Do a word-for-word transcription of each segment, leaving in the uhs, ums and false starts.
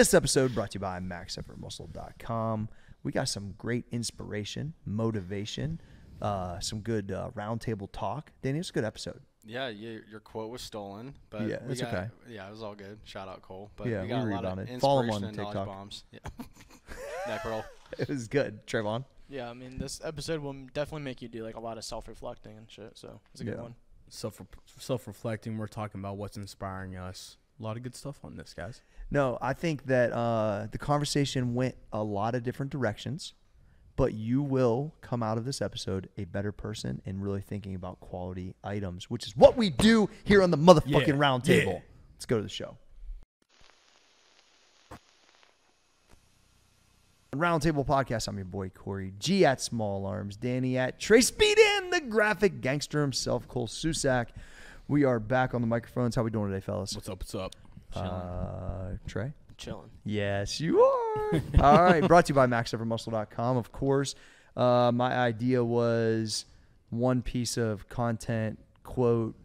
This episode brought to you by Max Effort Muscle dot com. We got some great inspiration, motivation, uh, some good uh, roundtable talk. Danny, it's a good episode. Yeah, you, your quote was stolen, but yeah, it's got, okay. Yeah, it was all good. Shout out Cole, but yeah, we got we a lot of it. Follow him on and TikTok. Knowledge bombs. Yeah, neck roll. It was good, Trevon. Yeah, I mean, this episode will definitely make you do like a lot of self-reflecting and shit. So it's a yeah. good one. Self self-reflecting. We're talking about what's inspiring us. A lot of good stuff on this, guys. No, I think that uh, the conversation went a lot of different directions, but you will come out of this episode a better person and really thinking about quality items, which is what we do here on the motherfucking yeah, roundtable. Yeah. Let's go to the show. Roundtable Podcast. I'm your boy Corey G at Small Arms, Danny at Trace Beat, and the graphic gangster himself, Cole Susak. We are back on the microphones. How we doing today, fellas? What's up? What's up? Uh, Trey? Chilling. Yes, you are. All right. Brought to you by Max Effort Muscle dot com, of course. Uh, my idea was one piece of content, quote,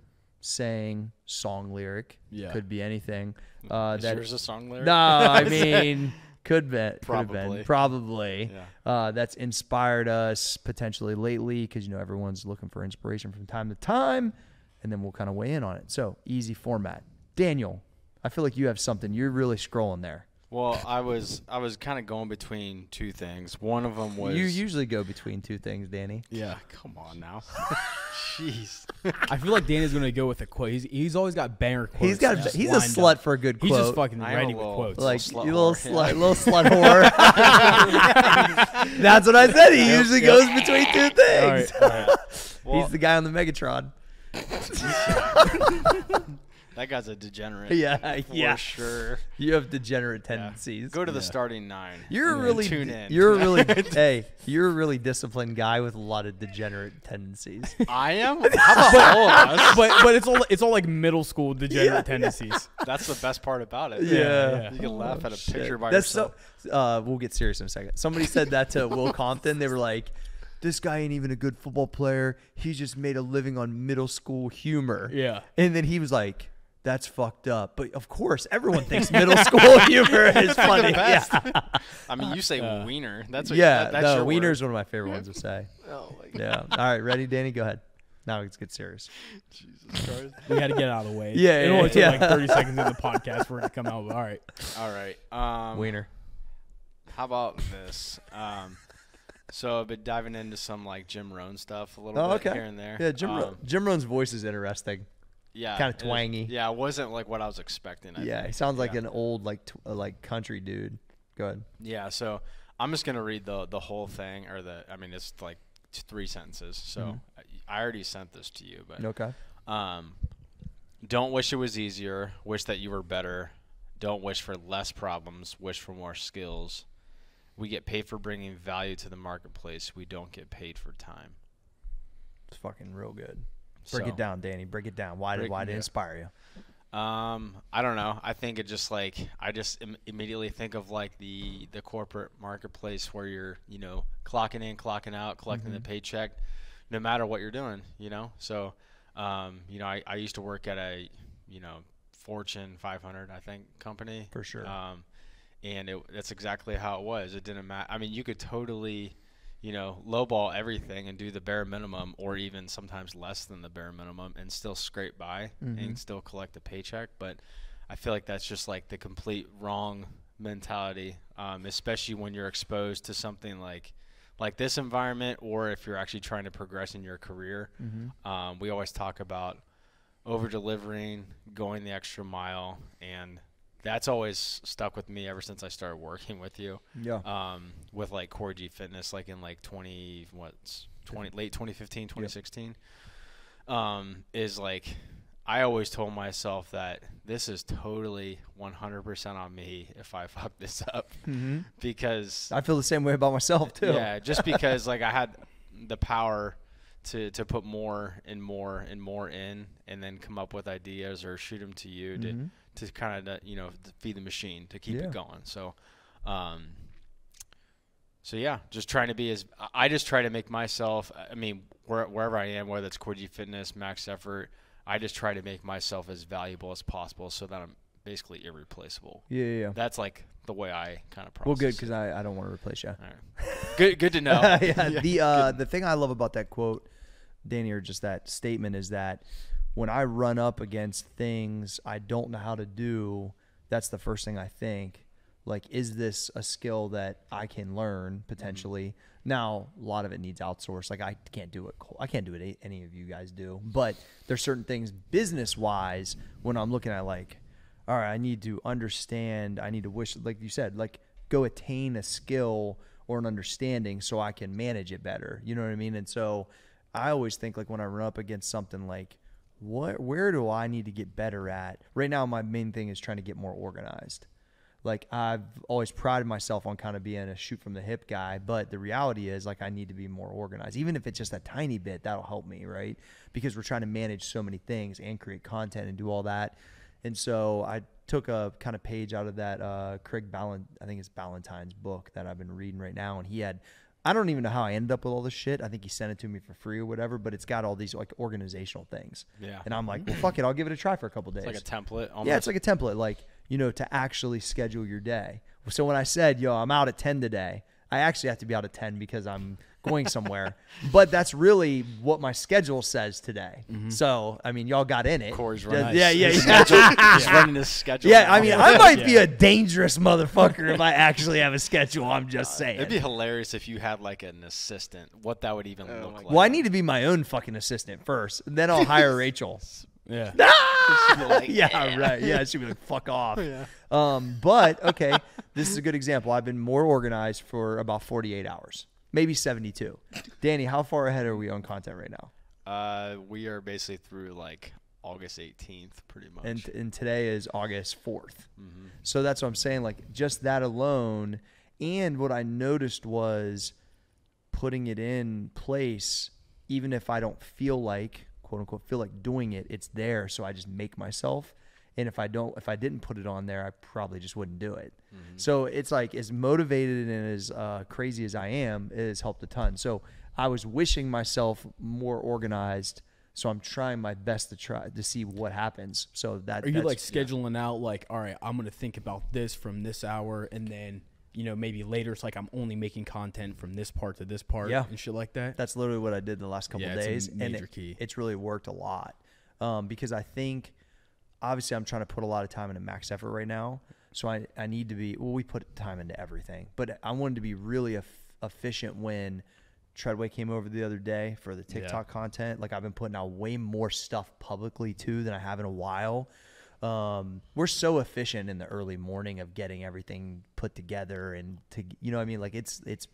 saying, song lyric. Yeah. Could be anything. Uh, Is that, yours a song lyric? No, I mean... Could be, probably, could have been, probably. Yeah. Uh, that's inspired us potentially lately, because you know everyone's looking for inspiration from time to time, and then we'll kind of weigh in on it. So easy format. Daniel, I feel like you have something. You're really scrolling there. Well, I was I was kind of going between two things. One of them was you usually go between two things, Danny. Yeah, come on now. Jeez, I feel like Danny's gonna go with a quote. He's he's always got banger quotes. He's got he's a slut up. For a good quote. He's just fucking ready with quotes. Like a little slut, little slut whore. That's what I said. He I usually goes go. between two things. All right, all right. Well, he's the guy on the Megatron. That guy's a degenerate. Yeah, for yeah, sure. You have degenerate tendencies. Yeah. Go to the yeah. starting nine. You're really, tune in. You're really, hey, you're a really disciplined guy with a lot of degenerate tendencies. I am. How about but, all of us? But but it's all it's all like middle school degenerate yeah, tendencies. Yeah. That's the best part about it. Yeah, yeah. yeah. You can oh, laugh at a shit. picture by That's yourself. So, uh, we'll get serious in a second. Somebody said that to Will Compton. They were like, this guy ain't even a good football player. He just made a living on middle school humor. Yeah, and then he was like, that's fucked up. But of course, everyone thinks middle school humor is funny. Yeah. I mean, you say uh, wiener. That's what yeah, you, that, that's no, your wiener word. Is one of my favorite ones to say. Oh my God. Yeah. All right, ready, Danny? Go ahead. Now let's get serious. Jesus Christ. We got to get out of the way. Yeah, it yeah, only yeah. took like thirty seconds of the podcast for it to come out. All right. All right. Um, wiener. How about this? Um, so I've been diving into some like Jim Rohn stuff a little oh, bit okay. here and there. Yeah, Jim, um, Ro Jim Rohn's voice is interesting. Yeah, kind of twangy. It, yeah, it wasn't like what I was expecting. I yeah, think. he sounds yeah. like an old like t uh, like country dude. Go ahead. Yeah, so I'm just gonna read the the whole thing, or the I mean it's like three sentences. So mm-hmm. I, I already sent this to you, but okay. Um, don't wish it was easier. Wish that you were better. Don't wish for less problems. Wish for more skills. We get paid for bringing value to the marketplace. We don't get paid for time. It's fucking real good. Break so, it down, Danny. Break it down. Why did why did it inspire you? Um, I don't know. I think it just like I just im immediately think of like the the corporate marketplace where you're you know clocking in, clocking out, collecting mm-hmm. the paycheck, no matter what you're doing. You know, so um, you know I, I used to work at a you know Fortune five hundred I think company for sure, um, and it, that's exactly how it was. It didn't matter. I mean, you could totally. You know, lowball everything and do the bare minimum, or even sometimes less than the bare minimum, and still scrape by mm-hmm. and still collect a paycheck. But I feel like that's just like the complete wrong mentality, um, especially when you're exposed to something like like this environment, or if you're actually trying to progress in your career. Mm-hmm. Um, we always talk about over delivering, going the extra mile, and that's always stuck with me ever since I started working with you. Yeah. Um, with like Corey G Fitness, like in like twenty, what's twenty, late twenty fifteen, twenty sixteen, yep. um, is like I always told myself that this is totally one hundred percent on me if I fuck this up, mm-hmm. because I feel the same way about myself too. Yeah, just because like I had the power to to put more and more and more in, and then come up with ideas or shoot them to you to. Mm-hmm. to kind of, you know, feed the machine, to keep yeah. it going. So, um, so yeah, just trying to be as, I just try to make myself, I mean, where, wherever I am, whether it's Corgi Fitness, Max Effort, I just try to make myself as valuable as possible so that I'm basically irreplaceable. Yeah, yeah, yeah. That's like the way I kind of process. Well, good, because I, I don't want to replace you. All right. Good, good to know. yeah, yeah, the uh, the thing I love about that quote, Danny, or just that statement is that when I run up against things I don't know how to do, that's the first thing I think. Like, is this a skill that I can learn potentially? Mm-hmm. Now, a lot of it needs outsourced. Like, I can't do it. I can't do it. Any of you guys do. But there's certain things business-wise when I'm looking at, like, all right, I need to understand. I need to wish, like you said, like, go attain a skill or an understanding so I can manage it better. You know what I mean? And so I always think, like, when I run up against something, like, what, where do I need to get better at? Right now, my main thing is trying to get more organized. Like, I've always prided myself on kind of being a shoot from the hip guy, but the reality is, like, I need to be more organized. Even if it's just a tiny bit, that'll help me, right? Because we're trying to manage so many things and create content and do all that. And so I took a kind of page out of that uh, Craig Ballantyne, I think it's Ballantyne's book that I've been reading right now. And he had, I don't even know how I ended up with all this shit. I think he sent it to me for free or whatever, but it's got all these, like, organizational things. Yeah. And I'm like, well, fuck it. I'll give it a try for a couple days. It's like a template. Almost. Yeah, it's like a template, like, you know, to actually schedule your day. So when I said, yo, I'm out at ten today, I actually have to be out at ten because I'm going somewhere. But that's really what my schedule says today. Mm-hmm. So, I mean, y'all got in it. Corey's running. Yeah, yeah, yeah. Schedule, yeah. He's running his schedule. Yeah, I mean, yeah. I might yeah. be a dangerous motherfucker if I actually have a schedule. I'm just saying. It'd be hilarious if you had, like, an assistant. What that would even oh, look like. Well, I need to be my own fucking assistant first. And then I'll hire Rachel. Yeah. Ah! Like, yeah, yeah, right. Yeah, she'd be like, fuck off. Yeah. Um, but, okay, this is a good example. I've been more organized for about forty-eight hours, maybe seventy-two. Danny, how far ahead are we on content right now? Uh, we are basically through, like, August eighteenth, pretty much. And, and today is August fourth. Mm-hmm. So that's what I'm saying, like, just that alone. And what I noticed was putting it in place, even if I don't feel like, quote unquote, feel like doing it, it's there. So I just make myself. And if I don't, if I didn't put it on there, I probably just wouldn't do it. Mm-hmm. So it's like, as motivated and as uh, crazy as I am, it has helped a ton. So I was wishing myself more organized. So I'm trying my best to try to see what happens. So that, are you, like, scheduling yeah. out, like, all right, I'm going to think about this from this hour. And then, you know, maybe later it's like, I'm only making content from this part to this part yeah. and shit like that. That's literally what I did the last couple yeah, of days. It's a major and it, key. It's really worked a lot. Um, because I think, obviously, I'm trying to put a lot of time into max effort right now. So I, I need to be, well, we put time into everything, but I wanted to be really ef efficient when Treadway came over the other day for the TikTok yeah. content. Like, I've been putting out way more stuff publicly too than I have in a while. Um, we're so efficient in the early morning of getting everything put together and to, you know what I mean? Like, it's, it's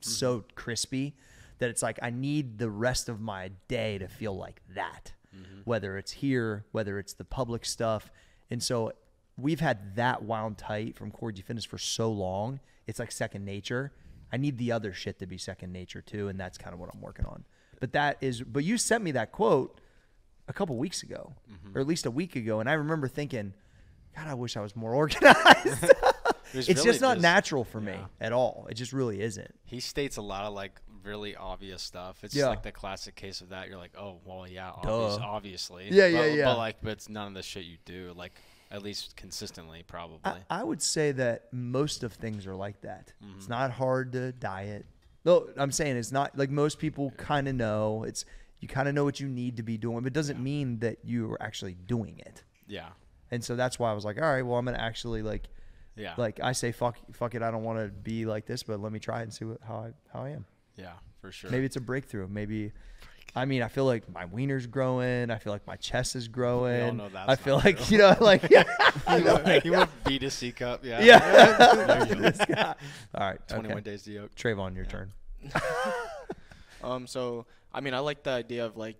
so crispy that it's like, I need the rest of my day to feel like that, mm-hmm. whether it's here, whether it's the public stuff. And so we've had that wound tight from Corey G Fitness for so long. It's like second nature. I need the other shit to be second nature too. And that's kind of what I'm working on, but that is, but you sent me that quote a couple weeks ago, mm-hmm. or at least a week ago, and I remember thinking, God, I wish I was more organized. it's really just not just, natural for yeah. me at all. It just really isn't. He states a lot of, like, really obvious stuff. It's yeah. just like the classic case of that. You're like, oh, well, yeah, obvious, obviously. Yeah, yeah, but, yeah. But, like, but it's none of the shit you do, like, at least consistently, probably. I, I would say that most of things are like that. Mm-hmm. It's not hard to diet. No, I'm saying it's not, like, most people kind of know. It's, you kind of know what you need to be doing, but it doesn't yeah. mean that you are actually doing it. Yeah. And so that's why I was like, all right, well, I'm going to actually, like, yeah. like, I say, fuck, fuck it. I don't want to be like this, but let me try and see what, how I, how I am. Yeah, for sure. Maybe it's a breakthrough. Maybe, I mean, I feel like my wiener's growing. I feel like my chest is growing. We all know that's I feel like, true. you know, like, yeah. you know, like, you want B to C cup. Yeah. Yeah. This guy. All right. twenty-one okay. days to yoke. Trayvon, your yeah. turn. um, so, I mean, I like the idea of, like,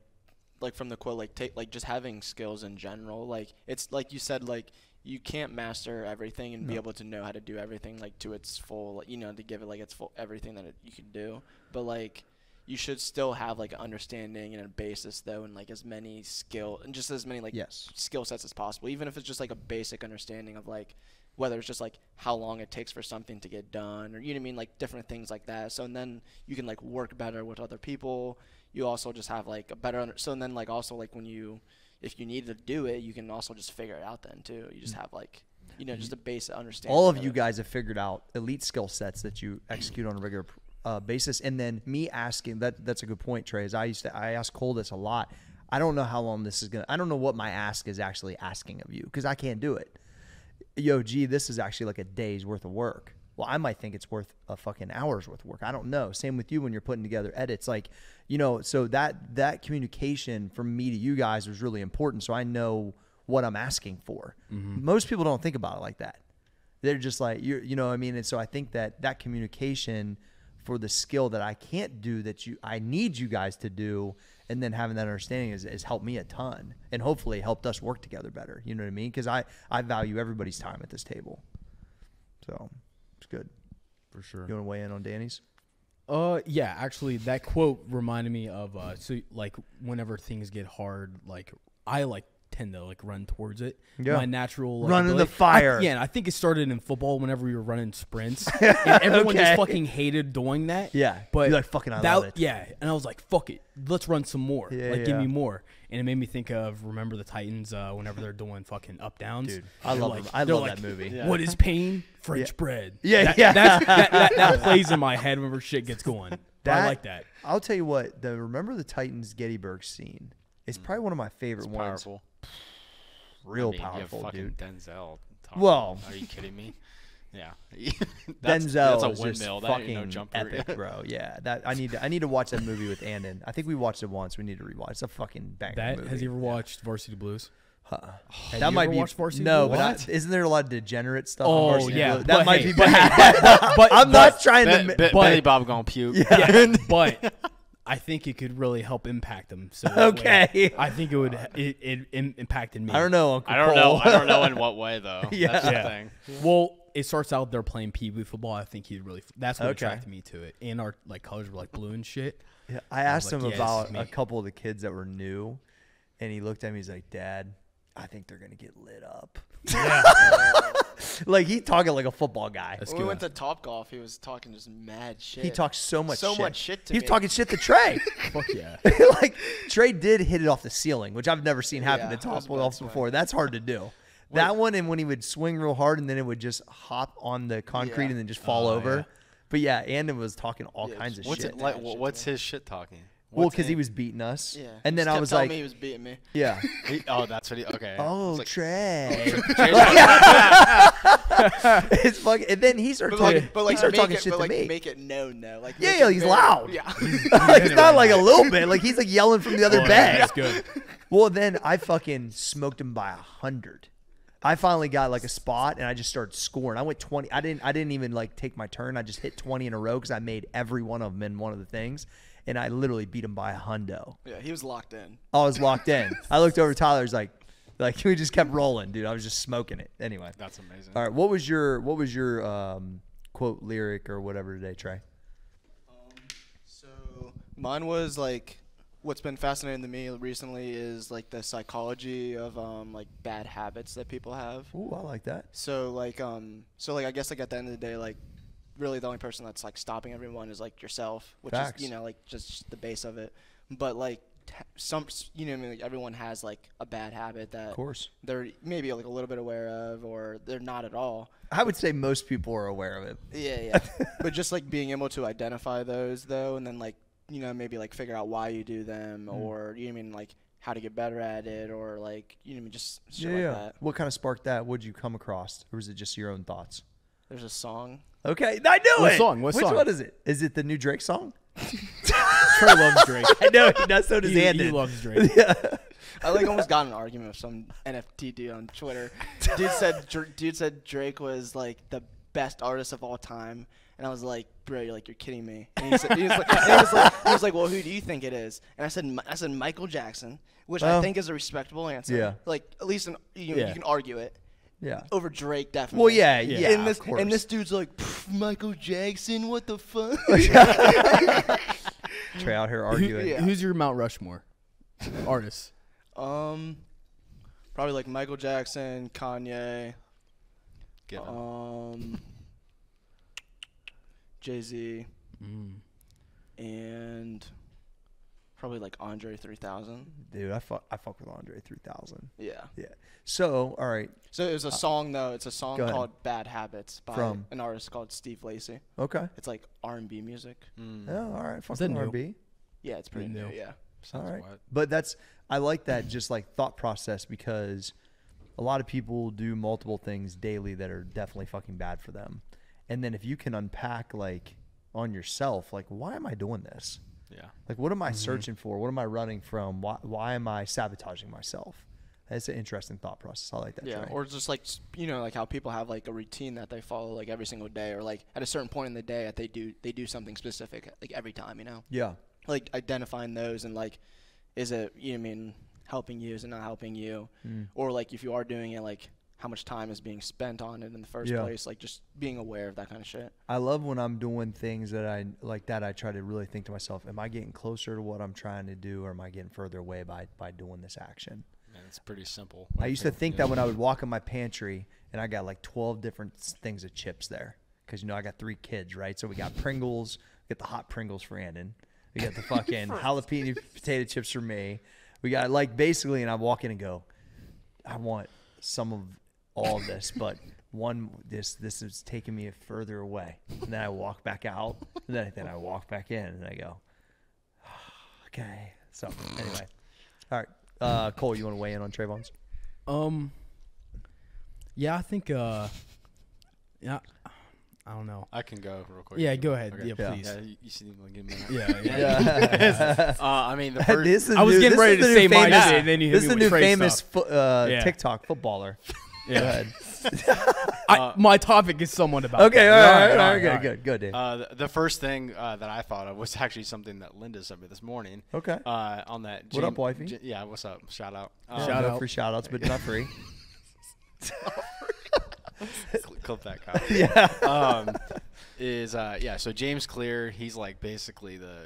like from the quote, like, take, like, just having skills in general. Like, it's like you said, like, you can't master everything and no. be able to know how to do everything, like, to its full, you know, to give it, like, its full everything that it, you can do. But, like, you should still have, like, an understanding and a basis, though, and, like, as many skill and just as many, like, yes. skill sets as possible, even if it's just, like, a basic understanding of, like, whether it's just, like, how long it takes for something to get done or, you know what I mean, like, different things like that. So, and then you can, like, work better with other people. You also just have, like, a better – so, and then, like, also, like, when you – if you need to do it, you can also just figure it out then too. You just have like, you know, just a basic understanding. All of, of you it. guys have figured out elite skill sets that you execute on a regular uh, basis. And then me asking that, that's a good point, Trey, is I used to, I ask Cole this a lot. I don't know how long this is going to, I don't know what my ask is actually asking of you, because I can't do it. Yo, gee, this is actually like a day's worth of work. Well, I might think it's worth a fucking hour's worth of work. I don't know. Same with you when you're putting together edits. Like, you know, so that that communication from me to you guys was really important, so I know what I'm asking for. Mm-hmm. Most people don't think about it like that. They're just like, you you know what I mean? And so I think that that communication for the skill that I can't do that you I need you guys to do, and then having that understanding has, has helped me a ton, and hopefully helped us work together better. You know what I mean? Because I, I value everybody's time at this table. So... good for sure. You want to weigh in on Danny's? Uh yeah, actually that quote reminded me of uh so like whenever things get hard, like I like tend to like run towards it. Yeah. My natural like, run in the fire. I, yeah, and I think it started in football whenever we were running sprints. And everyone okay. just fucking hated doing that. Yeah. But you're like fucking I that, love it. Yeah. And I was like, fuck it. Let's run some more. Yeah, like yeah. give me more. And it made me think of Remember the Titans uh whenever they're doing fucking up downs. Dude, I love like, I love like, that movie. Yeah. What is pain? French yeah. bread. Yeah, that, yeah. That's, that, that, that plays in my head whenever shit gets going. That, I like that. I'll tell you what, the Remember the Titans Gettysburg scene is mm. probably one of my favorite it's ones. Powerful. Real I mean, powerful, you have fucking dude. Denzel. Well, are you kidding me? Yeah, that's, Denzel. That's a windmill. That ain't no jumper. Epic, bro. Yeah, that I need. To, I need to watch that movie with Andon. I think we watched it once. We need to rewatch. It's a fucking banger. That movie. Has he ever watched yeah. Varsity Blues? Huh. Have that you might ever be watched Varsity no, Blues? But I, isn't there a lot of degenerate stuff? Oh on Varsity yeah, Blues? That but might hey, be. But, but, but I'm but, not trying but, to. But, but Betty Bob gonna puke. Yeah, yeah but. I think it could really help impact them. So okay. I think it would it, it, it impacted me. I don't know. Uncle I don't Cole. know. I don't know in what way though. yeah. That's yeah. the thing. Yeah. Well, it starts out there playing pee wee football. I think he really that's what okay. attracted me to it. And our like colors were like blue and shit. Yeah. I asked I him like, about yeah, a couple of the kids that were new, and he looked at me. He's like, "Dad, I think they're gonna get lit up." Yeah. Like he talking like a football guy. When we went to Topgolf, he was talking just mad shit. He talks so much, so shit. much shit. To He's me. talking shit to Trey. Fuck yeah! Like Trey did hit it off the ceiling, which I've never seen happen yeah, to Topgolf before. Right. That's hard to do. Wait. That one, and when he would swing real hard, and then it would just hop on the concrete yeah. and then just fall oh, over. Yeah. But yeah, Andon was talking all yeah, kinds of what's shit. It like, what's what's his shit talking? Well, because he was beating us. Yeah. And then I was like. Me he was beating me. Yeah. He, oh, that's what he. Okay. Oh, like, Trey. It's fucking. And then he started but talking. Like, but like, he started talking it, shit but to like, me. Make it known, though. Like, yeah, yeah, he's loud. Yeah. He's, he's, like, he's not like a little bit. Like, he's like yelling from the other oh, bed. That's good. Well, then I fucking smoked him by a hundred. I finally got like a spot and I just started scoring. I went twenty. I didn't. I didn't even like take my turn. I just hit twenty in a row because I made every one of them in one of the things. And I literally beat him by a hundo. Yeah, he was locked in. I was locked in. I looked over at Tyler. He's like, like we just kept rolling, dude. I was just smoking it. Anyway, that's amazing. All right, what was your what was your um, quote lyric or whatever today, Trey? Um, so mine was like, what's been fascinating to me recently is like the psychology of um, like bad habits that people have. Ooh, I like that. So like um, so like I guess like at the end of the day, like. Really the only person that's like stopping everyone is like yourself, which Facts. Is, you know, like just the base of it. But like some, you know, I mean, like everyone has like a bad habit that of course they're maybe like a little bit aware of, or they're not at all. I would say most people are aware of it. Yeah. Yeah. But just like being able to identify those though. And then like, you know, maybe like figure out why you do them mm. or, you know what I mean? Like how to get better at it or like, you know what I mean? Just shit yeah, like yeah. that. What kind of sparked that? What'd you come across? Or was it just your own thoughts? There's a song. Okay, I knew what it. Song? What Which song? Which one is it? Is it the new Drake song? Trey loves Drake. I know he does. So does Andon. He loves Drake. Yeah. I like almost got an argument with some N F T dude on Twitter. Dude said dude said Drake was like the best artist of all time, and I was like, bro, you're like you're kidding me. And he, said, he, was, like, and he, was, like, he was like, well, who do you think it is? And I said, I said Michael Jackson, which well, I think is a respectable answer. Yeah. Like at least an, you, yeah. you can argue it. Yeah. Over Drake, definitely. Well, yeah, yeah. And this, of course. And this dude's like, Michael Jackson, what the fuck? Trey out here arguing. Who, yeah. Who's your Mount Rushmore artists? Um, probably like Michael Jackson, Kanye, Get um, Jay Z, mm. and Probably like Andre three thousand. Dude, I fuck, I fuck with Andre three thousand. Yeah. Yeah. So, all right. So it was a uh, song, though. It's a song called Bad Habits by From? an artist called Steve Lacy. Okay. It's like R and B music. Mm. Oh, all right. Fuck with R and B. Yeah, it's pretty new. new. Yeah. Sounds all right. Wet. But that's, I like that just like thought process, because a lot of people do multiple things daily that are definitely fucking bad for them. And then if you can unpack like on yourself, like, why am I doing this? Yeah. Like, what am I mm-hmm. searching for? What am I running from? Why, why am I sabotaging myself? That's an interesting thought process. I like that. Yeah. Train. Or just like, you know, like how people have like a routine that they follow like every single day, or like at a certain point in the day that they do, they do something specific like every time, you know? Yeah. Like identifying those and like, is it, you know what I mean, helping you? Is it not helping you? Mm. Or like if you are doing it, like how much time is being spent on it in the first yeah. place, like just being aware of that kind of shit. I love when I'm doing things that I like that I try to really think to myself, am I getting closer to what I'm trying to do, or am I getting further away by, by doing this action? Man, it's pretty simple. I used to think yeah. that when I would walk in my pantry and I got like twelve different things of chips there, because, you know, I got three kids, right? So we got Pringles, we got the hot Pringles for Andon, we got the fucking jalapeno potato chips for me. We got like basically, and I walk in and go, I want some of all of this, but one, this this is taking me further away. And then I walk back out, and then, then I walk back in, and I go, oh, okay. So anyway, all right, uh, Cole, you want to weigh in on Trayvon's? Um, yeah, I think, uh, yeah, I don't know. I can go real quick. Yeah, go ahead. Okay. Yeah, please. Yeah, you, you seem like a minute. Yeah, yeah. yeah. uh, I mean, the first, this is I was new, getting ready to say my name, and then you hit me with Trey stuff. This is the new famous uh, yeah. TikTok footballer. Yeah. I, uh, my topic is somewhat about. Okay, all right, all right, all right, all right, good, all right. good, good, good. Uh, the, the first thing uh, that I thought of was actually something that Linda sent me this morning. Okay. Uh, on that. What Jim, up, wifey? Jim, yeah, what's up? Shout out. Um, shout out. Free shout outs, but not free. Clip that copy. Yeah. Um, is uh, yeah. So James Clear, he's like basically the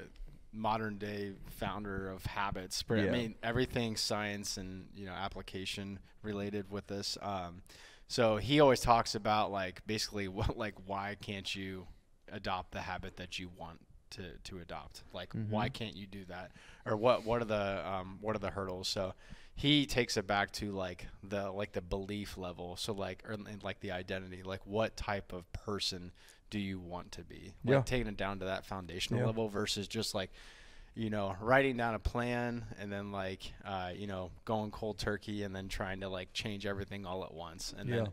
modern day founder of habits. But yeah. I mean, everything science and, you know, application related with this. Um, so he always talks about like basically what, like, why can't you adopt the habit that you want to, to adopt? Like, mm-hmm. why can't you do that? Or what, what are the, um, what are the hurdles? So he takes it back to like the, like the belief level. So like, or, and like the identity, like what type of person do you want to be? Like yeah. taking it down to that foundational yeah. level versus just like, you know, writing down a plan and then like, uh, you know, going cold turkey and then trying to like change everything all at once. And yeah. then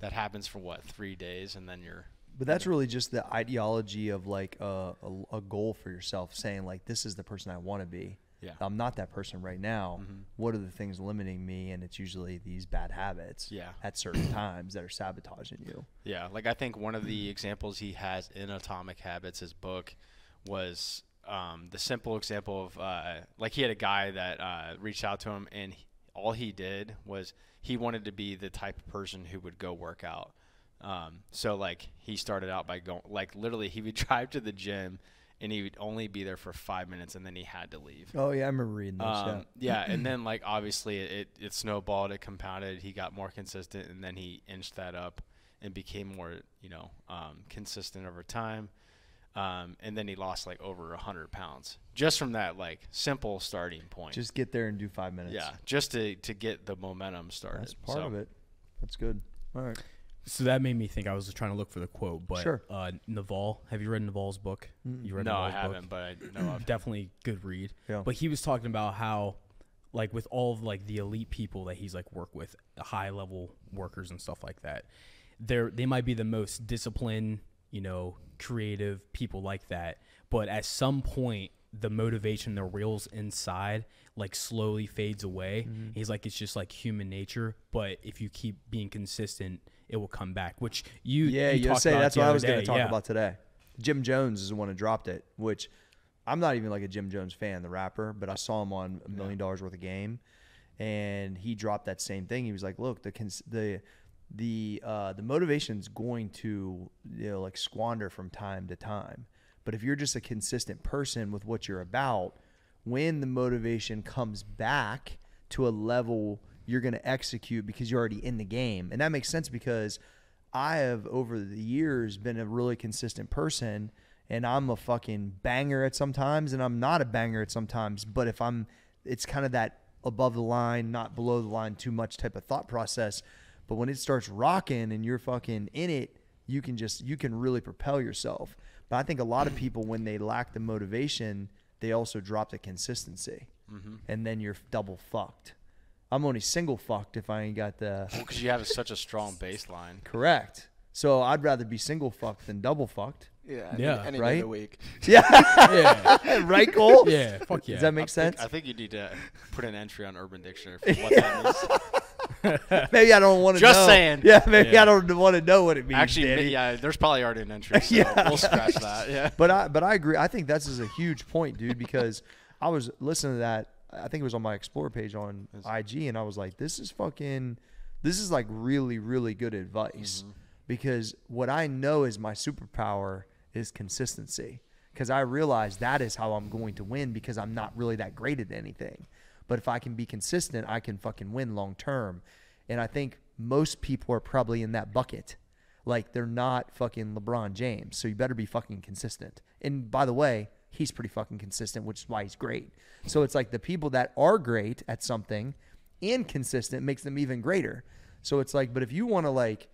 that happens for what, three days and then you're. But that's really just the ideology of like a, a, a goal for yourself, saying like, this is the person I want to be. Yeah. I'm not that person right now. Mm-hmm. What are the things limiting me? And it's usually these bad habits yeah. at certain times that are sabotaging you. Yeah. Like I think one of the examples he has in Atomic Habits, his book, was um, the simple example of uh, like he had a guy that uh, reached out to him, and he, all he did was he wanted to be the type of person who would go work out. Um, so like he started out by going, like literally he would drive to the gym, and he would only be there for five minutes, and then he had to leave. Oh, yeah, I remember reading this. Um, yeah, yeah and then, like, obviously it, it snowballed, it compounded, he got more consistent, and then he inched that up and became more, you know, um, consistent over time. Um, and then he lost, like, over one hundred pounds just from that, like, simple starting point. Just get there and do five minutes. Yeah, just to, to get the momentum started. That's part so. of it. That's good. All right. So that made me think I was trying to look for the quote, but sure. uh, Naval, have you read Naval's book? Mm-hmm. You read no, Naval's I haven't, book? But I know I've definitely good read. Yeah. But he was talking about how, like, with all of like the elite people that he's like worked with, high level workers and stuff like that, they're they might be the most disciplined, you know, creative people like that, but at some point the motivation that reels inside like slowly fades away. Mm-hmm. He's like, it's just like human nature, but if you keep being consistent, it will come back, which you yeah you say that's what I was going to talk yeah. about today. Jim Jones is the one who dropped it, which I'm not even like a Jim Jones fan, the rapper, but I saw him on a million dollars worth of game, and he dropped that same thing. He was like, look, the cons the the uh, the motivation's going to, you know, like squander from time to time, but if you're just a consistent person with what you're about, when the motivation comes back to a level, you're going to execute because you're already in the game. And that makes sense because I have over the years been a really consistent person, and I'm a fucking banger at sometimes, and I'm not a banger at sometimes. But if I'm, it's kind of that above the line, not below the line too much type of thought process. But when it starts rocking and you're fucking in it, you can just, you can really propel yourself. But I think a lot of people, when they lack the motivation, they also drop the consistency. Mm-hmm. And then you're double fucked. I'm only single fucked if I ain't got the... Well, because you have such a strong baseline. Correct. So I'd rather be single fucked than double fucked. Yeah. Yeah. Any right? Day of the week. Yeah. Yeah. Right, Cole? Yeah. Fuck yeah. Does that make I sense? Think, I think you need to put an entry on Urban Dictionary for what yeah. that means. Maybe I don't want to know. Just saying. Yeah. Maybe yeah. I don't want to know what it means. Actually, Daddy. yeah. There's probably already an entry. So yeah. We'll scratch that. Yeah. But I, but I agree. I think that's just a huge point, dude. Because I was listening to that. I think it was on my Explore page on that's I G, and I was like, "This is fucking. This is like really, really good advice." Mm-hmm. Because what I know is my superpower is consistency, because I realize that is how I'm going to win, because I'm not really that great at anything. But if I can be consistent, I can fucking win long term. And I think most people are probably in that bucket. Like, they're not fucking LeBron James. So you better be fucking consistent. And by the way, he's pretty fucking consistent, which is why he's great. So it's like the people that are great at something and consistent makes them even greater. So it's like, but if you want to like,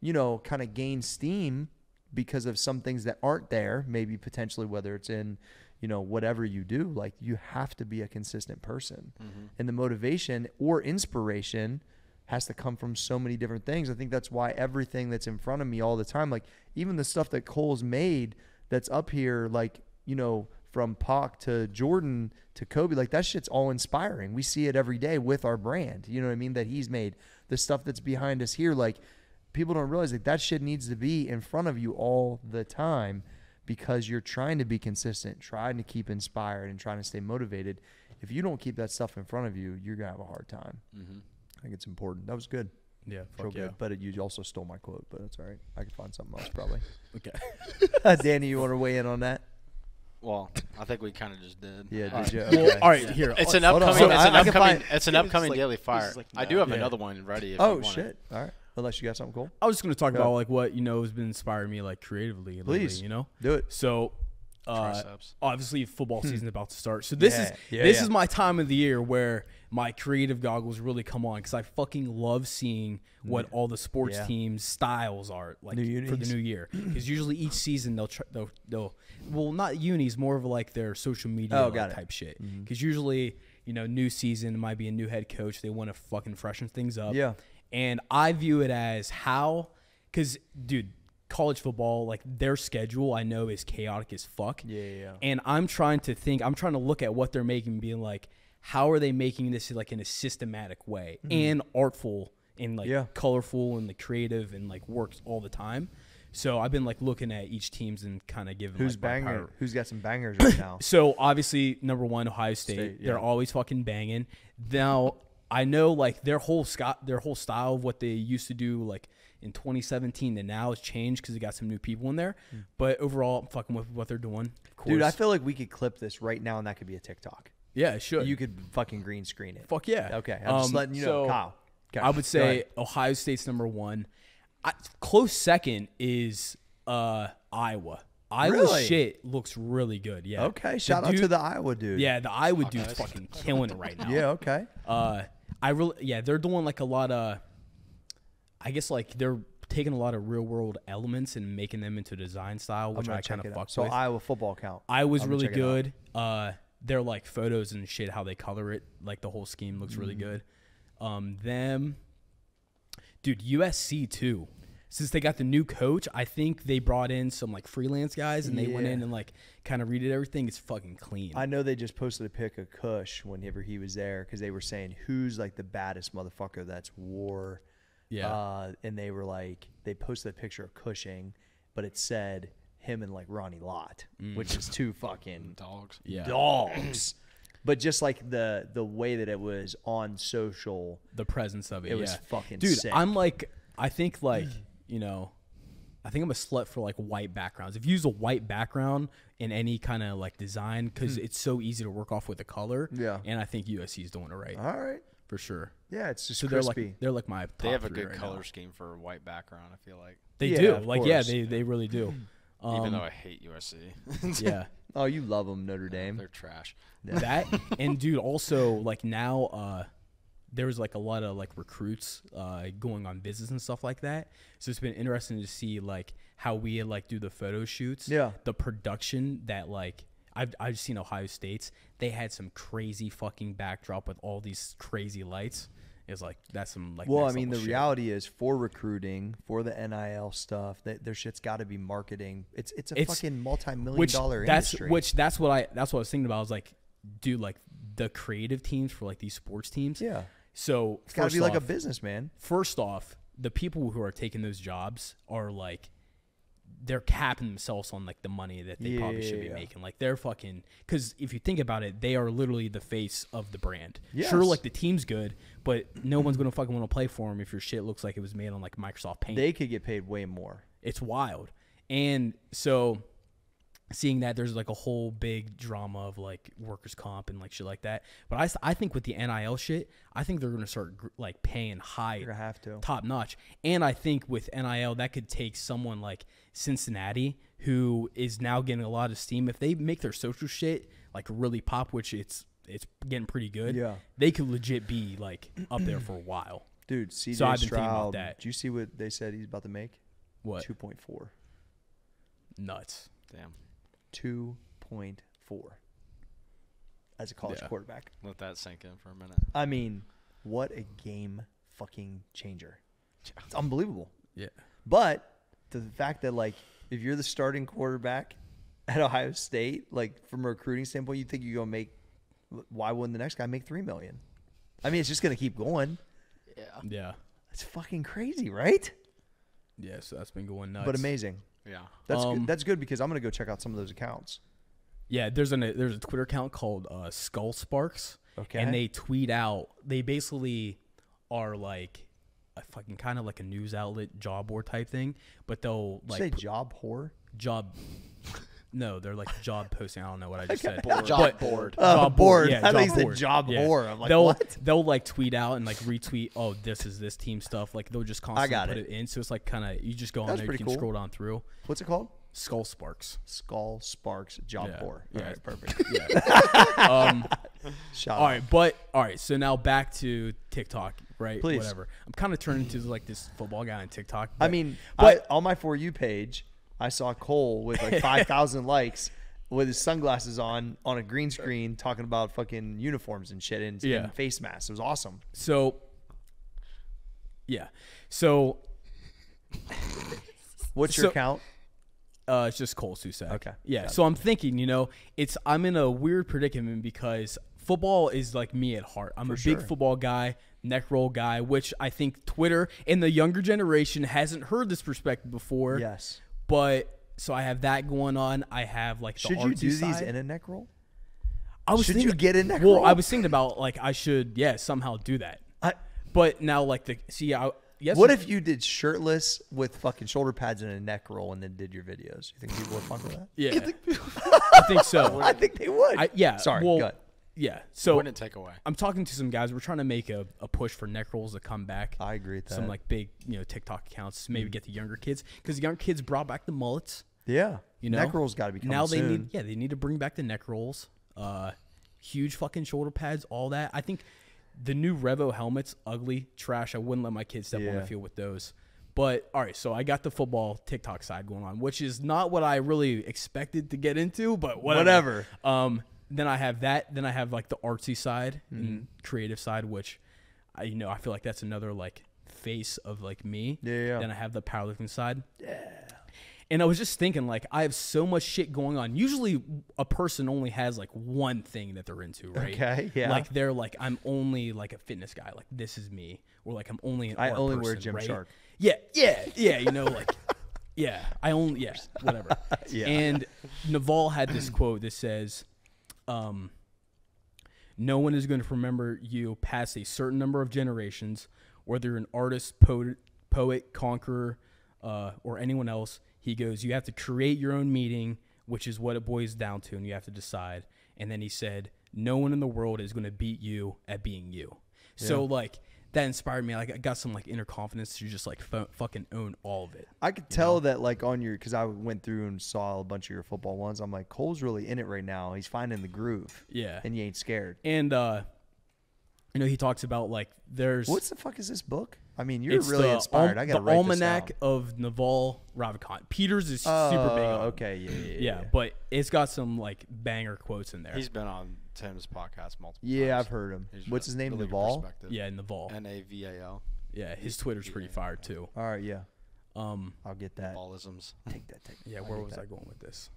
you know, kind of gain steam because of some things that aren't there, maybe potentially, whether it's in, you know, whatever you do, like, you have to be a consistent person. Mm-hmm. And the motivation or inspiration has to come from so many different things. I think that's why everything that's in front of me all the time, like even the stuff that Cole's made that's up here, like, you know, from Pac to Jordan to Kobe, like that shit's all inspiring. We see it every day with our brand, you know what I mean, that he's made. The stuff that's behind us here, like, people don't realize that that shit needs to be in front of you all the time, because you're trying to be consistent, trying to keep inspired, and trying to stay motivated. If you don't keep that stuff in front of you, you're going to have a hard time. Mm-hmm. I think it's important. That was good. Yeah. Fuck yeah. Good. But it, you also stole my quote, but that's all right. I could find something else probably. Okay. Danny, you want to weigh in on that? Well, I think we kind of just did. Yeah, all did right. you? Okay. Well, all right, here. It's an upcoming, so it's, an upcoming find, it's an upcoming like, Daily Fire. Like, no. I do have yeah. another one ready if oh, you shit. It. All right. Unless you got something cool. I was just going to talk Go. about like what, you know, has been inspiring me like creatively. Please. Lately, you know? Do it. So uh, obviously football season hmm. about to start. So this yeah. is yeah, this yeah. is my time of the year where my creative goggles really come on, because I fucking love seeing what yeah. all the sports yeah. teams' styles are like for the new year. Because usually each season they'll, tr they'll, they'll, well, not unis, more of like their social media oh, like, type shit. Because mm-hmm. usually, you know, new season might be a new head coach. They want to fucking freshen things up. Yeah. And I view it as how, because, dude, college football, like their schedule I know is chaotic as fuck. Yeah, yeah, yeah. And I'm trying to think, I'm trying to look at what they're making and being like, how are they making this like in a systematic way mm-hmm. and artful and like yeah. colorful and the like, creative and like works all the time. So I've been like looking at each teams and kind of giving who's like, banger, who's got some bangers right now. So obviously number one, Ohio State, State yeah. they're always fucking banging. Now, I know like their whole Scott, their whole style of what they used to do like in twenty seventeen and now has changed because they got some new people in there. Mm. But overall, I'm fucking with what they're doing. Dude, I feel like we could clip this right now and that could be a TikTok. Yeah, it should. You could fucking green screen it. Fuck yeah. Okay, I'm um, just letting you so know. Kyle. Okay. I would say Ohio State's number one. I, close second is uh, Iowa. Iowa really? shit looks really good. Yeah. Okay, shout the out dude, to the Iowa dude. Yeah, the Iowa okay. dude's fucking killing it right now. Yeah, okay. Uh, I really, yeah, they're doing like a lot of, I guess like they're taking a lot of real world elements and making them into design style, which I kind of fuck with. So Iowa football count. Iowa's really good. Uh, they're like photos and shit, how they color it. Like the whole scheme looks mm-hmm. really good. Um, them, dude, U S C too. Since they got the new coach, I think they brought in some like freelance guys and they yeah. went in and like kind of redid everything. It's fucking clean. I know they just posted a pic of Kush whenever he was there because they were saying who's like the baddest motherfucker that's war. Yeah. Uh, and they were like, they posted a picture of Cushing, but it said him and like Ronnie Lott, mm. which is two fucking dogs. Yeah. Dogs. But just like the the way that it was on social, the presence of it, it yeah. was fucking dude. Sick. I'm like, I think like. You know, I think I'm a slut for like white backgrounds. If you use a white background in any kind of like design, because mm. it's so easy to work off with the color. Yeah. And I think U S C is doing it right. All right. For sure. Yeah, it's just so crispy. They're like, they're like my top They have a good right color now. scheme for a white background, I feel like. They yeah, do. Like, course. yeah, they, they really do. Um, Even though I hate U S C. Yeah. Oh, you love them, Notre Dame. They're trash. That and dude, also like now, uh, there was like a lot of like recruits uh, going on visits and stuff like that. So it's been interesting to see like how we like do the photo shoots. Yeah. The production that like I've I've seen Ohio State's. They had some crazy fucking backdrop with all these crazy lights. It's like that's some like. Well, I mean, the shit. Reality is for recruiting, for the N I L stuff, that their shit's got to be marketing. It's it's a it's, fucking multi-million which dollar that's, industry. Which that's what I that's what I was thinking about. I was like, dude, like the creative teams for like these sports teams. Yeah. So it's got to be off, like a business, man. First off, the people who are taking those jobs are like, they're capping themselves on like the money that they yeah, probably should be yeah. making. Like they're fucking, because if you think about it, they are literally the face of the brand. Yes. Sure, like the team's good, but no one's gonna fucking want to play for them if your shit looks like it was made on like Microsoft Paint. They could get paid way more. It's wild. And so seeing that there's like a whole big drama of like workers comp and like shit like that. But I, I think with the N I L shit, I think they're gonna start like paying high, you're gonna have to. top notch. And I think with N I L that could take someone like Cincinnati, who is now getting a lot of steam, if they make their social shit like really pop, which it's it's getting pretty good. Yeah, they could legit be like up there for a while, dude. C J so I've been Stroud, thinking about that. Do you see what they said he's about to make? What two point four? Nuts! Damn, two point four as a college yeah. quarterback. Let that sink in for a minute. I mean, what a game fucking changer! It's unbelievable. Yeah, but. To the fact that, like, if you're the starting quarterback at Ohio State, like, from a recruiting standpoint, you think you're going to make – why wouldn't the next guy make three million dollars? I mean, it's just going to keep going. Yeah. Yeah. It's fucking crazy, right? Yeah, so that's been going nuts. But amazing. Yeah. That's, um, good. That's good because I'm going to go check out some of those accounts. Yeah, there's, an, there's a Twitter account called uh, Skull Sparks. Okay. And they tweet out – they basically are, like – a fucking kind of like a news outlet job whore type thing, but they'll like say job whore job. No, they're like job posting. I don't know what I just okay. said. Board. Job board. Uh, job board. Yeah, I job think board. Job yeah. whore. I'm like, they'll, what? They'll like tweet out and like retweet. Oh, this is this team stuff. Like they'll just constantly I got put it. it in. So it's like kind of you just go on there. You can cool. scroll down through. What's it called? Skull Sparks. Skull Sparks. Job yeah. whore. Yeah. All right, perfect. Yeah. um, Shot all right, but all right. So now back to TikTok. Right, please. Whatever. I'm kind of turning into like this football guy on TikTok. But, I mean, but I, on my For You page, I saw Cole with like five thousand likes with his sunglasses on on a green screen talking about fucking uniforms and shit and, yeah. and face masks. It was awesome. So, yeah. So, what's your so, account? Uh, it's just Cole Susak. Okay. Yeah. So it. I'm thinking, you know, it's I'm in a weird predicament because football is like me at heart. I'm For a sure. big football guy. Neck roll guy, which I think Twitter and the younger generation hasn't heard this perspective before. Yes. But so I have that going on. I have like the should you do side. These in a neck roll? I was should thinking, you get a neck well, roll? Well, I was thinking about like I should yeah somehow do that. I, but now like the see I yes. What if you did shirtless with fucking shoulder pads and a neck roll and then did your videos? You think people would fuck with that? Yeah, I think so. I think they would. I, yeah. Sorry. Well, go ahead. Yeah, so wouldn't take away. I'm talking to some guys. We're trying to make a, a push for neck rolls to come back. I agree with that. Some like big, you know, TikTok accounts. Maybe mm. get the younger kids because the younger kids brought back the mullets. Yeah, you know, neck rolls got to be coming now. They soon. need, yeah, they need to bring back the neck rolls. Uh, huge fucking shoulder pads, all that. I think the new Revo helmets, ugly trash. I wouldn't let my kids step yeah. on the field with those. But all right, so I got the football TikTok side going on, which is not what I really expected to get into, but whatever. whatever. Um. Then I have that. Then I have like the artsy side mm-hmm. and creative side, which I you know I feel like that's another like face of like me. Yeah, yeah. Then I have the powerlifting side. Yeah. And I was just thinking like I have so much shit going on. Usually a person only has like one thing that they're into, right? Okay. Yeah. Like they're like I'm only like a fitness guy. Like this is me. Or like I'm only an I art only person, wear Gymshark. Right? Yeah. Yeah. Yeah. You know like. Yeah. I only. Yeah. Whatever. Yeah. And Naval had this quote that says. Um, no one is going to remember you past a certain number of generations, whether you're an artist, poet, poet conqueror, uh, or anyone else. He goes, you have to create your own meaning, which is what it boils down to, and you have to decide. And then he said, no one in the world is going to beat you at being you. Yeah. So, like, that inspired me. Like, I got some like inner confidence to just like f fucking own all of it. I could tell know? that like on your, because I went through and saw a bunch of your football ones. I'm like, Cole's really in it right now. He's finding the groove. Yeah, and you ain't scared. And uh, you know, he talks about like there's what's the fuck is this book? I mean, you're really the, inspired. Um, I got the write Almanac this of Naval Ravikant. Peter's is uh, super big. On okay, yeah, yeah, yeah, yeah, but it's got some like banger quotes in there. He's been on Tim's podcast multiple yeah, times. Yeah, I've heard him. He's What's his name? Naval? Yeah, Naval. N A V A L. Yeah, his Twitter's pretty fire too. All right, yeah. Um, I'll get that. Ballisms. Take that. Take that. Yeah, where was that. I going with this?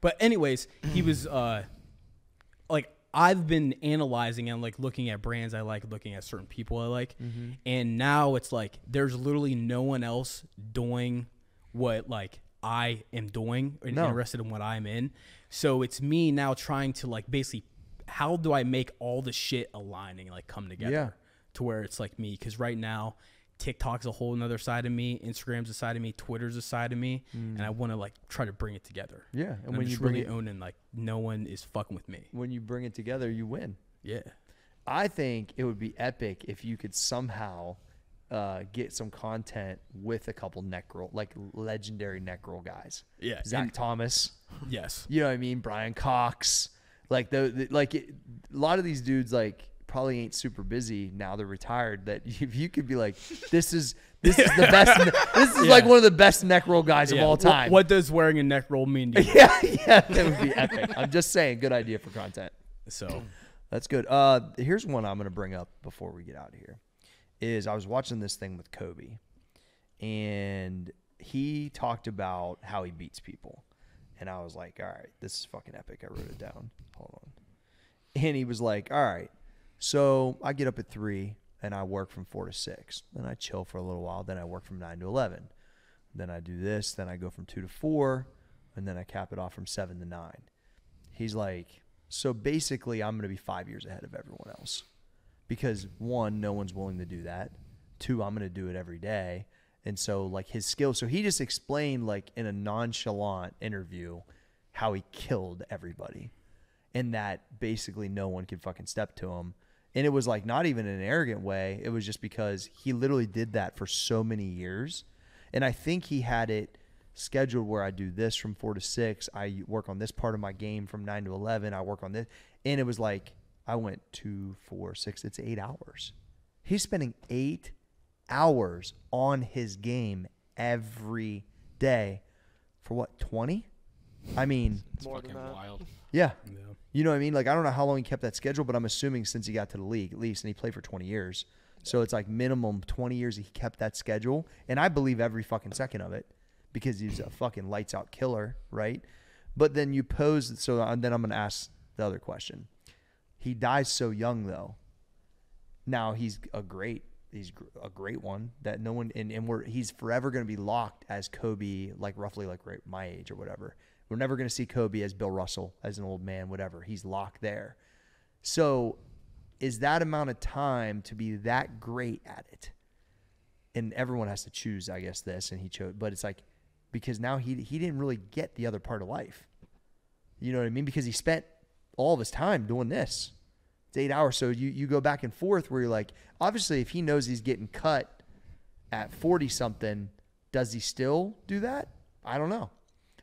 But anyways, he was uh, like I've been analyzing and like looking at brands I like, looking at certain people I like, mm-hmm. and now it's like there's literally no one else doing what like I am doing and no. interested in what I'm in. So it's me now trying to like basically. How do I make all the shit aligning, like come together yeah. to where it's like me? Because right now, TikTok's a whole another side of me. Instagram's a side of me. Twitter's a side of me. Mm. And I want to like try to bring it together. Yeah. And, and when you really own in, like no one is fucking with me. When you bring it together, you win. Yeah. I think it would be epic if you could somehow uh, get some content with a couple neck roll, like legendary neck roll guys. Yeah. Zach and Thomas. Yes. You know what I mean? Brian Cox. Like the, the like it, a lot of these dudes like probably ain't super busy now, they're retired, that if you could be like, this is this is the best this is yeah. like one of the best neck roll guys yeah. of all time. What, what does wearing a neck roll mean to you? Yeah, yeah, that would be epic. I'm just saying, good idea for content. So that's good. Uh here's one I'm gonna bring up before we get out of here. Is I was watching this thing with Kobe and he talked about how he beats people. And I was like, all right, this is fucking epic. I wrote it down. Hold on. And he was like, all right, so I get up at three and I work from four to six. Then I chill for a little while. Then I work from nine to eleven. Then I do this. Then I go from two to four. And then I cap it off from seven to nine. He's like, so basically I'm going to be five years ahead of everyone else. Because one, no one's willing to do that. Two, I'm going to do it every day. And so, like, his skill. So he just explained, like, in a nonchalant interview how he killed everybody. And that basically no one could fucking step to him. And it was, like, not even in an arrogant way. It was just because he literally did that for so many years. And I think he had it scheduled where I do this from four to six. I work on this part of my game from nine to eleven. I work on this. And it was like, I went two, four, six. It's eight hours. He's spending eight hours. hours on his game every day for what, twenty? I mean, it's fucking wild. Yeah. yeah. You know what I mean? Like, I don't know how long he kept that schedule, but I'm assuming since he got to the league at least, and he played for twenty years. Yeah. So it's like minimum twenty years he kept that schedule. And I believe every fucking second of it because he's a fucking lights out killer, right? But then you pose, so then I'm going to ask the other question. He dies so young though. Now he's a great He's a great one that no one, and, and we're, he's forever going to be locked as Kobe, like roughly like right, my age or whatever. We're never going to see Kobe as Bill Russell, as an old man, whatever. He's locked there. So is that amount of time to be that great at it? And everyone has to choose, I guess, this, and he chose, but it's like, because now he, he didn't really get the other part of life. You know what I mean? Because he spent all of his time doing this. Eight hours. So you, you go back and forth where you're like, obviously if he knows he's getting cut at forty something, does he still do that? I don't know.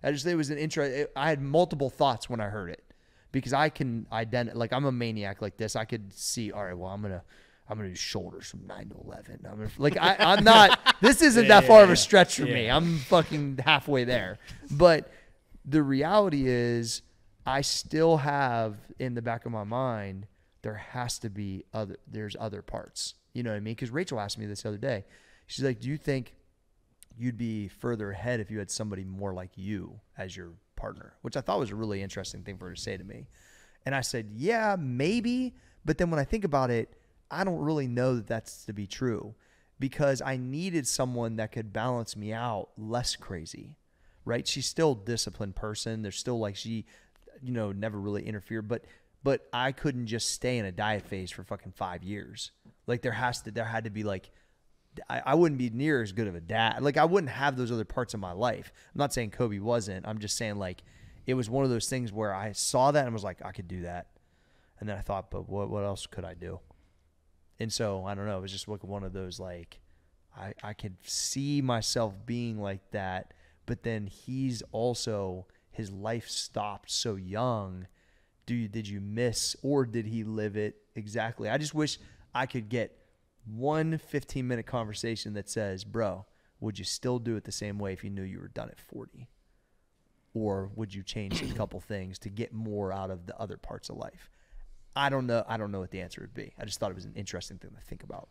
I just think it was an intro. I had multiple thoughts when I heard it because I can identify, like I'm a maniac like this. I could see, all right, well, I'm going to, I'm going to do shoulders from nine to eleven. I'm gonna, like, I, I'm not, this isn't yeah, that far yeah, of a stretch for yeah. me. I'm fucking halfway there. But the reality is I still have in the back of my mind, there has to be other, there's other parts. You know what I mean? Because Rachel asked me this the other day. She's like, do you think you'd be further ahead if you had somebody more like you as your partner? Which I thought was a really interesting thing for her to say to me. And I said, yeah, maybe. But then when I think about it, I don't really know that that's to be true because I needed someone that could balance me out less crazy, right? She's still a disciplined person. There's still like she, you know, never really interfered, but But I couldn't just stay in a diet phase for fucking five years. Like there has to, there had to be like, I, I wouldn't be near as good of a dad. Like I wouldn't have those other parts of my life. I'm not saying Kobe wasn't. I'm just saying like, it was one of those things where I saw that and was like, I could do that. And then I thought, but what, what else could I do? And so, I don't know, it was just like one of those, like, I, I could see myself being like that, but then he's also, his life stopped so young. Do you, did you miss, or did he live it exactly? I just wish I could get one fifteen minute conversation that says, bro, would you still do it the same way if you knew you were done at forty? Or would you change a couple things to get more out of the other parts of life? I don't know. I don't know what the answer would be. I just thought it was an interesting thing to think about.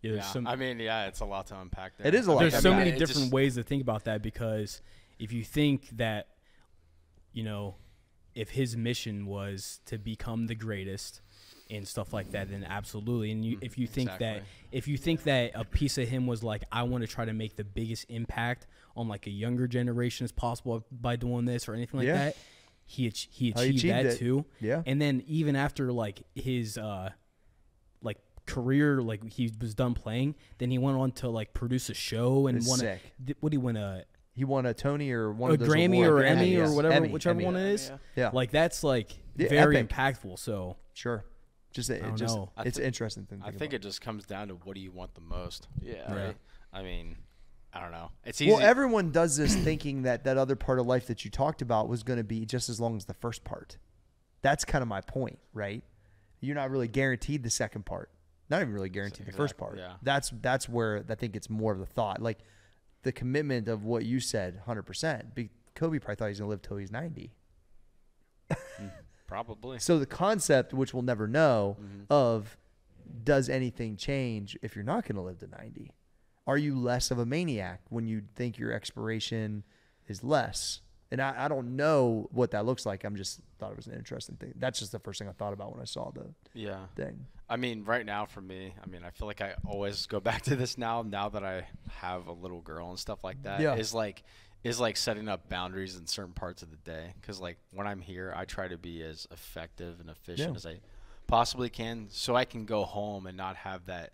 Yeah, yeah. Some, I mean, yeah, it's a lot to unpack there. It is a lot. There's to so unpack. many different just, ways to think about that, because if you think that, you know, if his mission was to become the greatest and stuff like that, then absolutely. And you, if you think exactly. that, if you think that a piece of him was like, I want to try to make the biggest impact on like a younger generation as possible by doing this or anything like yeah. that, he ach he achieved, achieved that it. too. Yeah. And then even after like his uh, like career, like he was done playing, then he went on to like produce a show and won a, what do you want to? He won a Tony or one a of those Grammy awards. or Emmy yeah. or whatever, Emmy, whichever Emmy, one it is. Yeah. yeah. Like that's like yeah, very epic. impactful. So sure. Just, it, just it's an interesting thing. To I think, think it just comes down to what do you want the most. Yeah. Right. I mean, I don't know. It's easy. Well, everyone does this thinking that that other part of life that you talked about was going to be just as long as the first part. That's kind of my point, right? You're not really guaranteed the second part. Not even really guaranteed exactly. the first part. Yeah. That's that's where I think it's more of the thought, like the commitment of what you said, one hundred percent. Kobe probably thought he's going to live till he's ninety. Mm. Probably. So the concept, which we'll never know, mm-hmm. of does anything change if you're not going to live to ninety? Are you less of a maniac when you think your expiration is less? And I, I don't know what that looks like. I'm just thought it was an interesting thing. That's just the first thing I thought about when I saw the yeah. thing. I mean, right now for me, I mean, I feel like I always go back to this now, now that I have a little girl and stuff like that. Yeah. Is like – is like setting up boundaries in certain parts of the day. Because like when I'm here, I try to be as effective and efficient yeah. as I possibly can, so I can go home and not have that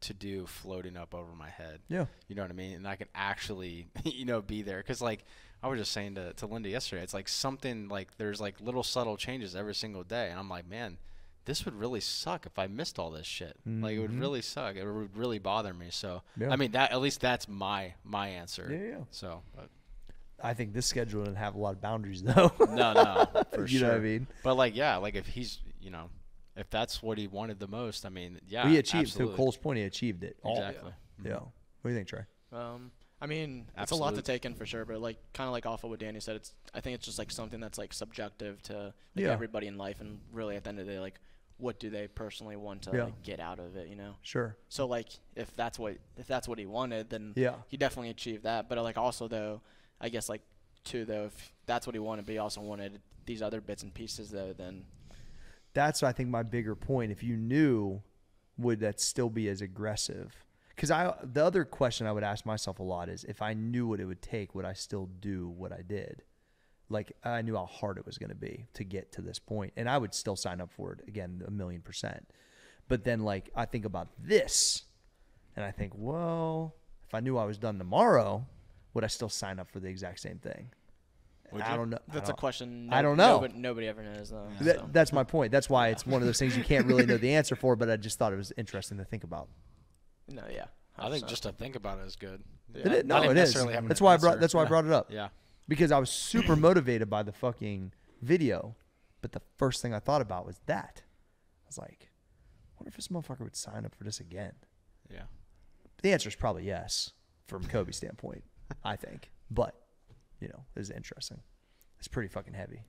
to-do floating up over my head. Yeah. You know what I mean? And I can actually, you know, be there. Because like I was just saying to, to Linda yesterday, it's like something like there's like little subtle changes every single day. And I'm like, man, this would really suck if I missed all this shit. Mm-hmm. Like it would really suck. It would really bother me. So, yeah. I mean, that at least that's my, my answer. Yeah, yeah. So, but. I think this schedule didn't have a lot of boundaries, though. No, no, for you sure. You know what I mean? But, like, yeah, like if he's, you know, if that's what he wanted the most, I mean, yeah, he achieved, absolutely. To Cole's point, he achieved it. All. Exactly. Yeah. Mm-hmm. What do you think, Trey? Um, I mean, absolutely. It's a lot to take in for sure, but, like, kind of like off of what Danny said, it's, I think it's just, like, something that's, like, subjective to like, yeah. everybody in life, and really at the end of the day, like, what do they personally want to yeah. like, get out of it, you know? Sure. So, like, if that's what if that's what he wanted, then yeah. he definitely achieved that. But, like, also, though, I guess, like, too, though, if that's what he wanted, but he also wanted these other bits and pieces, though, then. That's, I think, my bigger point. If you knew, would that still be as aggressive? Because I, the other question I would ask myself a lot is, if I knew what it would take, would I still do what I did? Like, I knew how hard it was going to be to get to this point, and I would still sign up for it, again, a million percent. But then, like, I think about this, and I think, well, if I knew I was done tomorrow, would I still sign up for the exact same thing? I don't know. That's I don't, a question. No, I don't know. Nobody, nobody ever knows, though. Yeah. That, so. That's my point. That's why yeah. it's one of those things you can't really know the answer for, but I just thought it was interesting to think about. No, yeah. I, I think so. Just to think about it is good. Yeah. It, no, it is. That's why, I brought, that's why yeah. I brought it up. Yeah. Because I was super motivated by the fucking video, but the first thing I thought about was that. I was like, I wonder if this motherfucker would sign up for this again. Yeah. The answer is probably yes, from Kobe's standpoint. I think, but you know, it's interesting. It's pretty fucking heavy.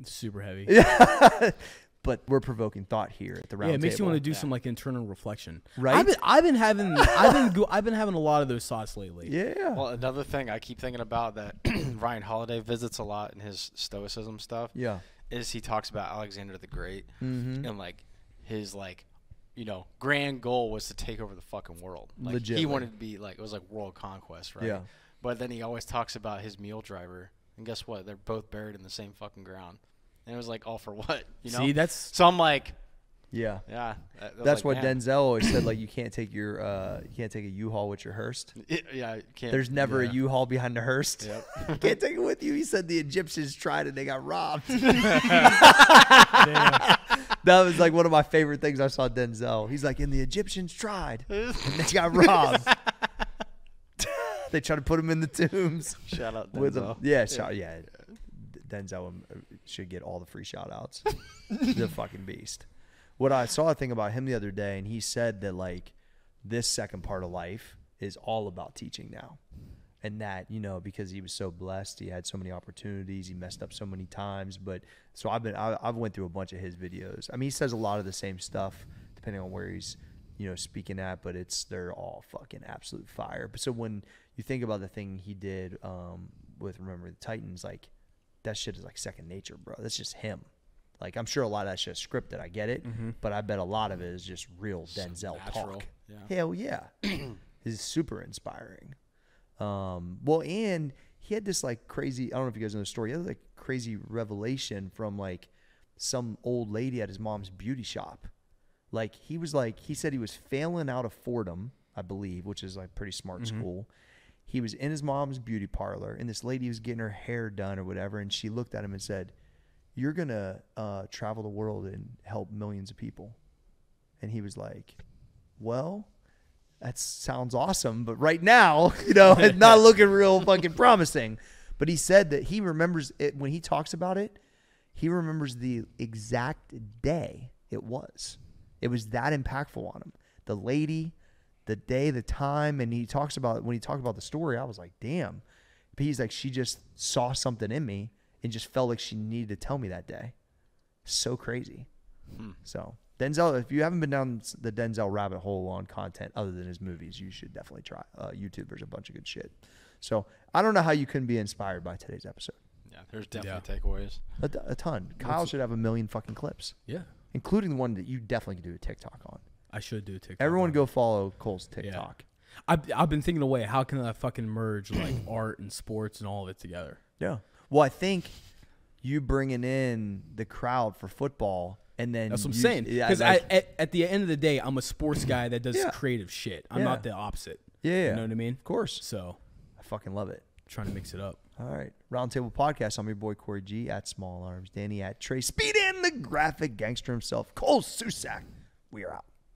It's super heavy. But we're provoking thought here at the round. Yeah, it makes table. you want to do yeah. some like internal reflection, right? I've been, I've been having, I've been, go I've been having a lot of those thoughts lately. Yeah. Well, another thing I keep thinking about that Ryan Holiday visits a lot in his stoicism stuff. Yeah, is he talks about Alexander the Great mm-hmm. and like his like. you know, grand goal was to take over the fucking world. Like Legit, he wanted to be like, it was like world conquest, right? Yeah. But then he always talks about his mule driver, and guess what? They're both buried in the same fucking ground. And it was like, all for what? You know? See, that's so I'm like, yeah, yeah. That, that that's like, what man. Denzel always said. Like, you can't take your, uh, you can't take a U-Haul with your hearse. It, yeah, can't. There's never yeah. a U-Haul behind the hearse. Yep. You can't take it with you. He said the Egyptians tried and they got robbed. That was like one of my favorite things I saw Denzel. He's like, and the Egyptians tried. And they got robbed. They tried to put him in the tombs. Shout out Denzel. With him. Yeah, shout, yeah. Denzel should get all the free shout outs. The fucking beast. What I saw a thing about him the other day, and he said that like this second part of life is all about teaching now. And that, you know, because he was so blessed, he had so many opportunities, he messed up so many times. But so I've been, I, I've went through a bunch of his videos. I mean, he says a lot of the same stuff depending on where he's, you know, speaking at, but it's, they're all fucking absolute fire. But so when you think about the thing he did um, with Remember the Titans, like that shit is like second nature, bro. That's just him. Like, I'm sure a lot of that shit is scripted. I get it. Mm-hmm. But I bet a lot of it is just real Denzel talk. Yeah. Hell yeah. It's super inspiring. Um, well, and he had this like crazy, I don't know if you guys know the story, he had like crazy revelation from like some old lady at his mom's beauty shop. Like he was like, he said he was failing out of Fordham, I believe, which is like pretty smart mm-hmm. school. He was in his mom's beauty parlor and this lady was getting her hair done or whatever. And she looked at him and said, you're going to uh, travel the world and help millions of people. And he was like, well, that sounds awesome, but right now, you know, it's not looking real fucking promising. But he said that he remembers it when he talks about it. He remembers the exact day it was. It was that impactful on him. The lady, the day, the time, and he talks about it. When he talked about the story, I was like, damn. But he's like, she just saw something in me and just felt like she needed to tell me that day. So crazy. Hmm. So. Denzel, if you haven't been down the Denzel rabbit hole on content other than his movies, you should definitely try. Uh, YouTube, there's a bunch of good shit. So I don't know how you couldn't be inspired by today's episode. Yeah, there's definitely yeah. takeaways. A, a ton. Kyle What's, should have a million fucking clips. Yeah. Including the one that you definitely could do a TikTok on. I should do a TikTok. Everyone on. Go follow Cole's TikTok. Yeah. I've, I've been thinking away, how can I fucking merge like art and sports and all of it together? Yeah. Well, I think you bringing in the crowd for football... And then that's what I'm you, saying. Because yeah, like, at, at the end of the day, I'm a sports guy that does yeah. creative shit. I'm yeah. not the opposite. Yeah. You know what I mean? Of course. So I fucking love it. Trying to mix it up. All right. Roundtable Podcast. I'm your boy, Corey G, at Small Arms, Danny, at Trey Speed, and the graphic gangster himself, Cole Susak. We are out.